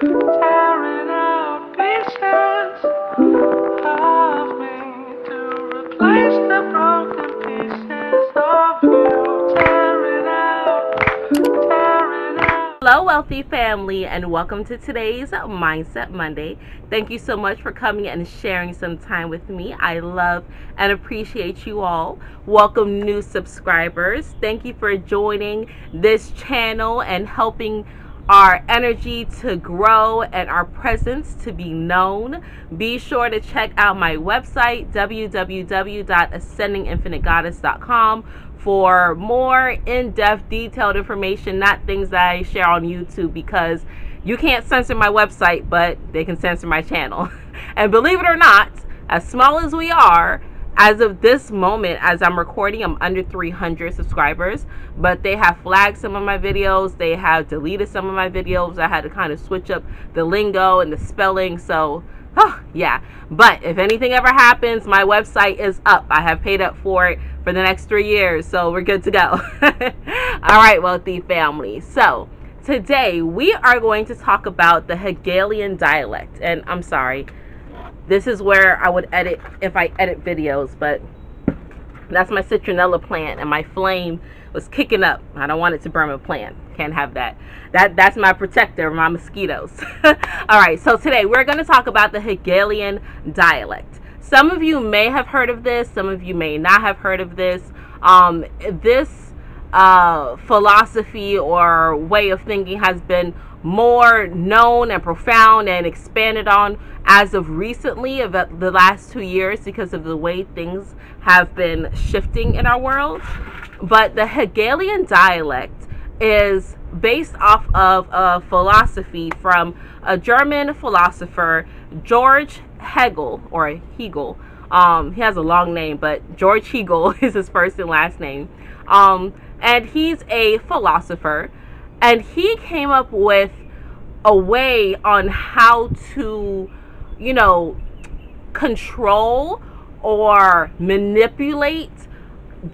tearing out pieces of me to replace the broken pieces of you. Tearing out, tearing out. Hello, wealthy family, and welcome to today's Mindset Monday. Thank you so much for coming and sharing some time with me. I love and appreciate you all. Welcome new subscribers. Thank you for joining this channel and helping our energy to grow and our presence to be known. Be sure to check out my website, www.ascendinginfinitegoddess.com, for more in-depth detailed information, not things that I share on YouTube, because you can't censor my website, but they can censor my channel. And believe it or not, as small as we are, as of this moment, as I'm recording, I'm under 300 subscribers, but they have flagged some of my videos. They have deleted some of my videos. I had to kind of switch up the lingo and the spelling. So, yeah. But if anything ever happens, my website is up. I have paid up for it for the next 3 years. So we're good to go. All right, wealthy family. So today we are going to talk about the Hegelian dialect. And I'm sorry, this is where I would edit if I edit videos, but that's my citronella plant and my flame was kicking up. I don't want it to burn my plant. Can't have that. That's my protector, my mosquitoes. All right, so today we're going to talk about the Hegelian dialect. Some of you may have heard of this. Some of you may not have heard of this. This philosophy or way of thinking has been more known and profound and expanded on as of recently, of the last 2 years, because of the way things have been shifting in our world. But the Hegelian dialect is based off of a philosophy from a German philosopher, Georg Hegel, or Hegel. He has a long name, but Georg Hegel is his first and last name. And he's a philosopher, and he came up with a way on how to, you know, control or manipulate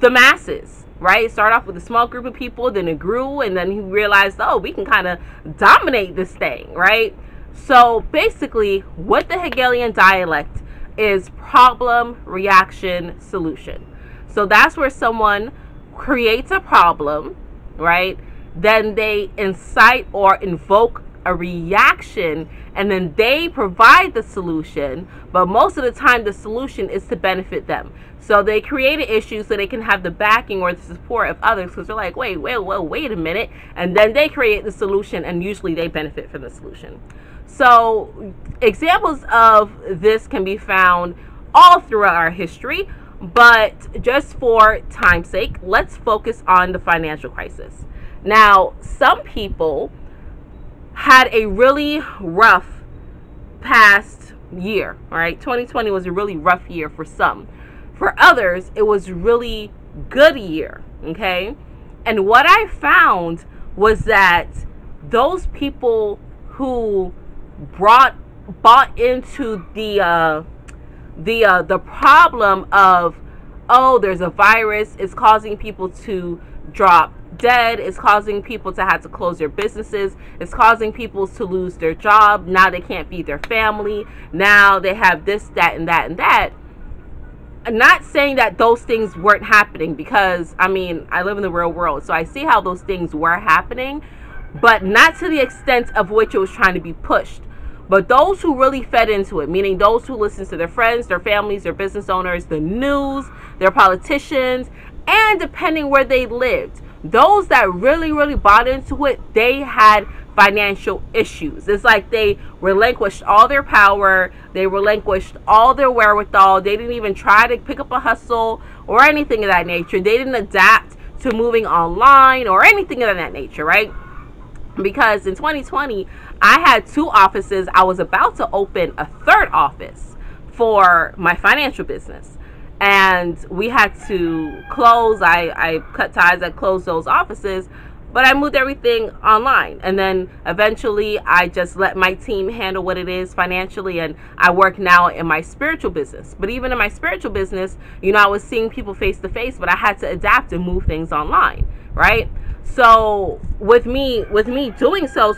the masses, right? Start off with a small group of people, then it grew, and then he realized, oh, we can kind of dominate this thing, right? So basically, what the Hegelian dialect is, problem, reaction, solution. So that's where someone creates a problem, right? Then they incite or invoke a reaction, and then they provide the solution, but most of the time the solution is to benefit them. So they create an issue so they can have the backing or the support of others, because they're like, wait a minute, and then they create the solution, and usually they benefit from the solution. So examples of this can be found all throughout our history, but just for time's sake, let's focus on the financial crisis. Now, some people had a really rough past year, right? 2020 was a really rough year for some. For others, it was really good year, okay? And what I found was that those people who bought into the problem of, oh, there's a virus, it's causing people to drop dead, it's causing people to have to close their businesses, it's causing people to lose their job, now they can't feed their family, now they have this, that, and that, and that. I'm not saying that those things weren't happening, because I mean, I live in the real world, so I see how those things were happening, but not to the extent of which it was trying to be pushed. But those who really fed into it, meaning those who listened to their friends, their families, their business owners, the news, their politicians, and depending where they lived, those that really bought into it, they had financial issues. It's like they relinquished all their power, they relinquished all their wherewithal, they didn't even try to pick up a hustle or anything of that nature. They didn't adapt to moving online or anything of that nature, right? Because in 2020, I had 2 offices. I was about to open a 3rd office for my financial business, and we had to close. I cut ties, I closed those offices, but I moved everything online. And then eventually I just let my team handle what it is financially, and I work now in my spiritual business. But even in my spiritual business, you know, I was seeing people face to face, but I had to adapt and move things online, right? So with me doing so,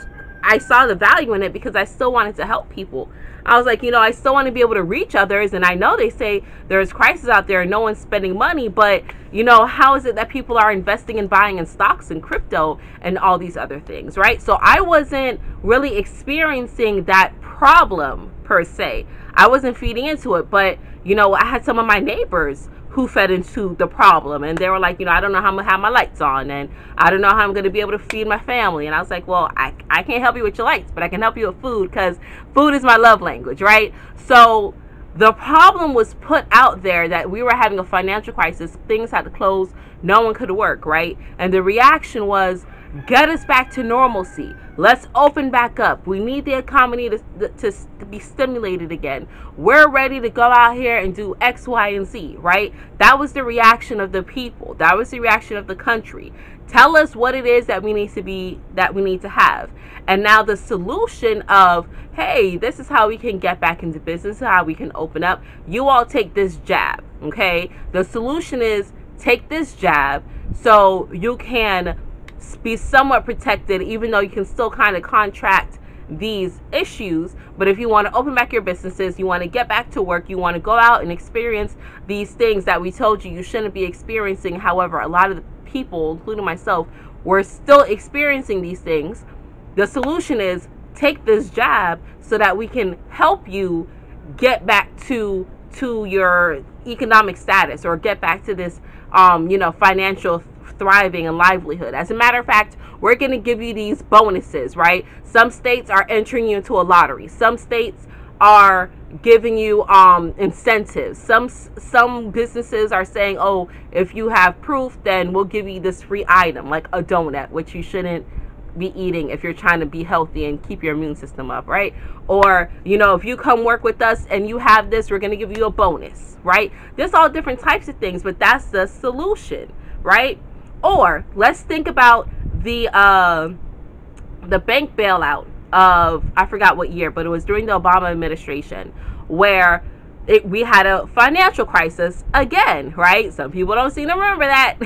I saw the value in it because I still wanted to help people. I was like, you know, I still want to be able to reach others. And I know they say there's crisis out there and no one's spending money. But, you know, how is it that people are investing and buying in stocks and crypto and all these other things, right? So I wasn't really experiencing that problem per se. I wasn't feeding into it. But, you know, I had some of my neighbors who fed into the problem, and they were like, you know, I don't know how I'm gonna have my lights on, and I don't know how I'm gonna be able to feed my family. And I was like, well, I can't help you with your lights, but I can help you with food, because food is my love language, right? So the problem was put out there that we were having a financial crisis, things had to close, no one could work, right? And the reaction was, get us back to normalcy. Let's open back up. We need the economy to be stimulated again. We're ready to go out here and do X, Y, and Z, right? That was the reaction of the people. That was the reaction of the country. Tell us what it is that we need to be, that we need to have. And now the solution of, hey, this is how we can get back into business, how we can open up. You all take this jab, okay? The solution is take this jab so you can be somewhat protected, even though you can still kind of contract these issues. But if you want to open back your businesses, you want to get back to work, you want to go out and experience these things that we told you you shouldn't be experiencing. However, a lot of the people, including myself, were still experiencing these things. The solution is take this job so that we can help you get back to your economic status, or get back to this you know, financial thriving and livelihood. As a matter of fact, we're going to give you these bonuses, right? Some states are entering you into a lottery. Some states are giving you incentives. Some businesses are saying, oh, if you have proof, then we'll give you this free item, like a donut, which you shouldn't be eating if you're trying to be healthy and keep your immune system up, right? Or, you know, if you come work with us and you have this, we're going to give you a bonus, right? There's all different types of things, but that's the solution, right? Or let's think about the bank bailout of, I forgot what year, but it was during the Obama administration, where we had a financial crisis again, right? Some people don't seem to remember that,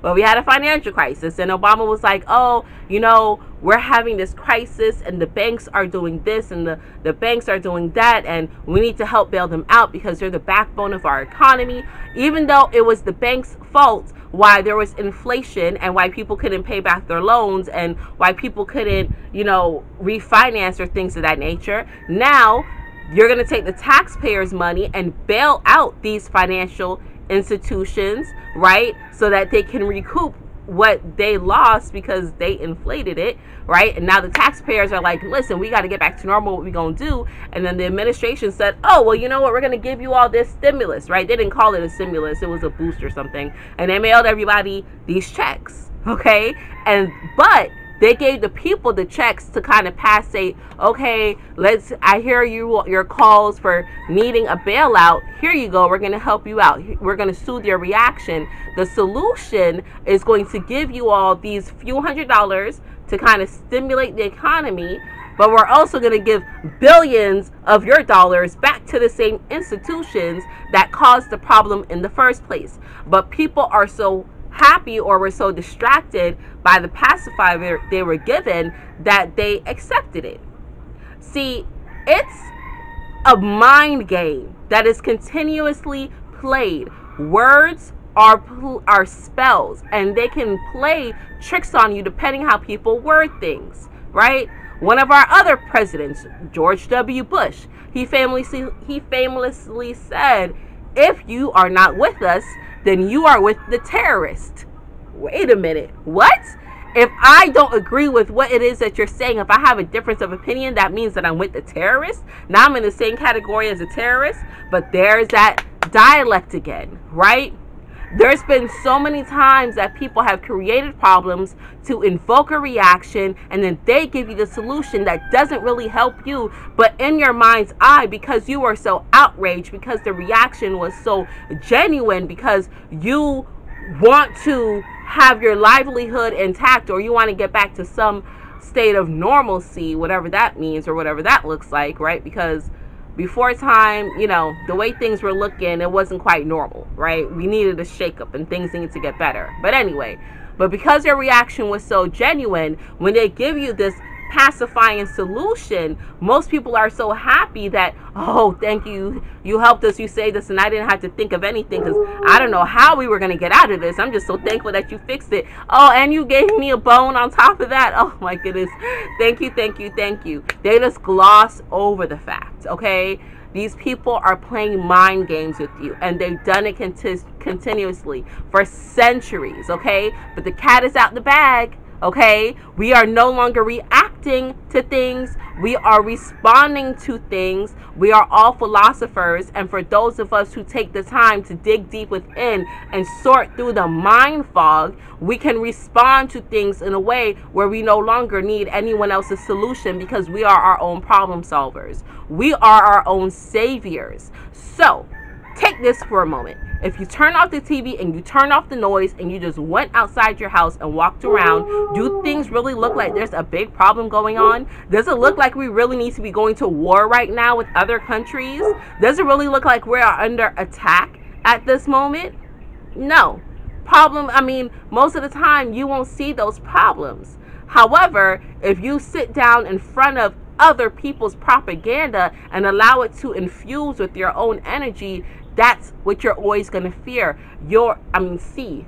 but we had a financial crisis, and Obama was like, oh, you know, we're having this crisis and the banks are doing this and the banks are doing that, and we need to help bail them out because they're the backbone of our economy. Even though it was the bank's fault why there was inflation and why people couldn't pay back their loans and why people couldn't, you know, refinance or things of that nature. Now, you're going to take the taxpayers' money and bail out these financial institutions, right? So that they can recoup what they lost because they inflated it, right? And now the taxpayers are like, listen, we got to get back to normal, what we gonna do? And then the administration said, oh, well, you know what, we're gonna give you all this stimulus, right? They didn't call it a stimulus, it was a boost or something, and they mailed everybody these checks, okay? And but they gave the people the checks to kind of pass, say, okay, let's, I hear you, your calls for needing a bailout. Here you go. We're going to help you out. We're going to soothe your reaction. The solution is going to give you all these few $100s to kind of stimulate the economy. But we're also going to give billions of your dollars back to the same institutions that caused the problem in the first place. But people are so happy, or were so distracted by the pacifier they were given, that they accepted it. See, it's a mind game that is continuously played. Words are spells, and they can play tricks on you depending how people word things, right? One of our other presidents, George W. Bush, he famously said, if you are not with us, then you are with the terrorist. Wait a minute, what? If I don't agree with what it is that you're saying, if I have a difference of opinion, that means that I'm with the terrorist? Now I'm in the same category as a terrorist? But there's that dialect again, right? There's been so many times that people have created problems to invoke a reaction, and then they give you the solution that doesn't really help you, but in your mind's eye, because you were so outraged, because the reaction was so genuine, because you want to have your livelihood intact, or you want to get back to some state of normalcy, whatever that means or whatever that looks like, right? Because before time, you know, the way things were looking, it wasn't quite normal, right? We needed a shakeup and things needed to get better. But anyway, but because their reaction was so genuine, when they give you this pacifying solution, most people are so happy that, oh, thank you, you helped us, you saved us, and I didn't have to think of anything because I don't know how we were going to get out of this. I'm just so thankful that you fixed it. Oh, and you gave me a bone on top of that. Oh my goodness, thank you, thank you, thank you. They just gloss over the facts, okay? These people are playing mind games with you, and they've done it continuously for centuries, okay? But the cat is out the bag, okay? We are no longer reacting to things. We are responding to things. We are all philosophers, and for those of us who take the time to dig deep within and sort through the mind fog, we can respond to things in a way where we no longer need anyone else's solution, because we are our own problem solvers. We are our own saviors. So take this for a moment. If you turn off the TV and you turn off the noise and you just went outside your house and walked around, do things really look like there's a big problem going on? Does it look like we really need to be going to war right now with other countries? Does it really look like we are under attack at this moment? No. Most of the time you won't see those problems. However, if you sit down in front of other people's propaganda and allow it to infuse with your own energy, that's what you're always going to see.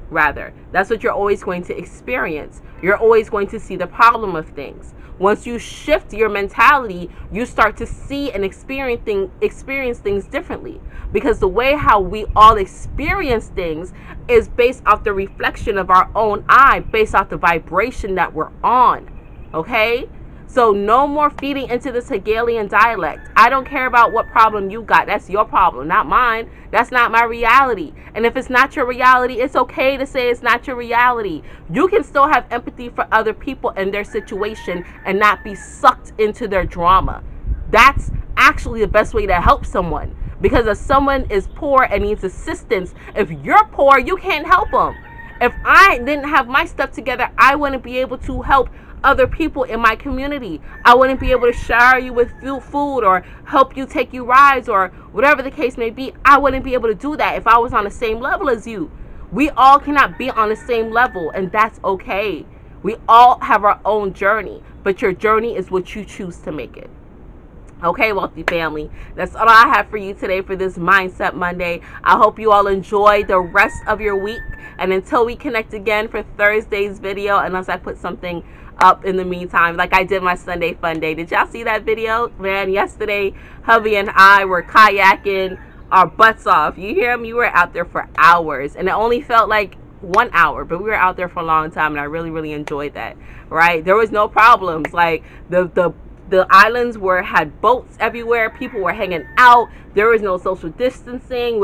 That's what you're always going to experience. You're always going to see the problem of things. Once you shift your mentality, you start to see and experience things differently, because the way how we all experience things is based off the reflection of our own eye, based off the vibration that we're on, okay? So no more feeding into this Hegelian dialect. I don't care about what problem you got. That's your problem, not mine. That's not my reality. And if it's not your reality, it's okay to say it's not your reality. You can still have empathy for other people and their situation and not be sucked into their drama. That's actually the best way to help someone. Because if someone is poor and needs assistance, if you're poor, you can't help them. If I didn't have my stuff together, I wouldn't be able to help other people in my community. I wouldn't be able to shower you with food or help you take you rides or whatever the case may be. I wouldn't be able to do that if I was on the same level as you. We all cannot be on the same level, and that's okay. We all have our own journey, but your journey is what you choose to make it. Okay, wealthy family, that's all I have for you today for this Mindset Monday. I hope you all enjoy the rest of your week, and until we connect again for Thursday's video, unless I put something up in the meantime, like I did my Sunday Fun Day. Did y'all see that video? Man, yesterday, hubby and I were kayaking our butts off. You hear me? We were out there for hours, and it only felt like 1 hour, but we were out there for a long time, and I really, really enjoyed that, right? There was no problems. Like the islands had boats everywhere. People were hanging out. There was no social distancing.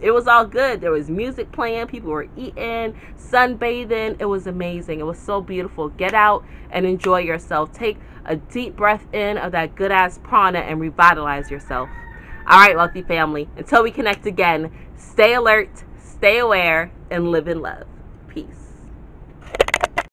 It was all good. There was music playing. People were eating, sunbathing. It was amazing. It was so beautiful. Get out and enjoy yourself. Take a deep breath in of that good ass prana and revitalize yourself. All right, wealthy family. Until we connect again, stay alert, stay aware, and live in love.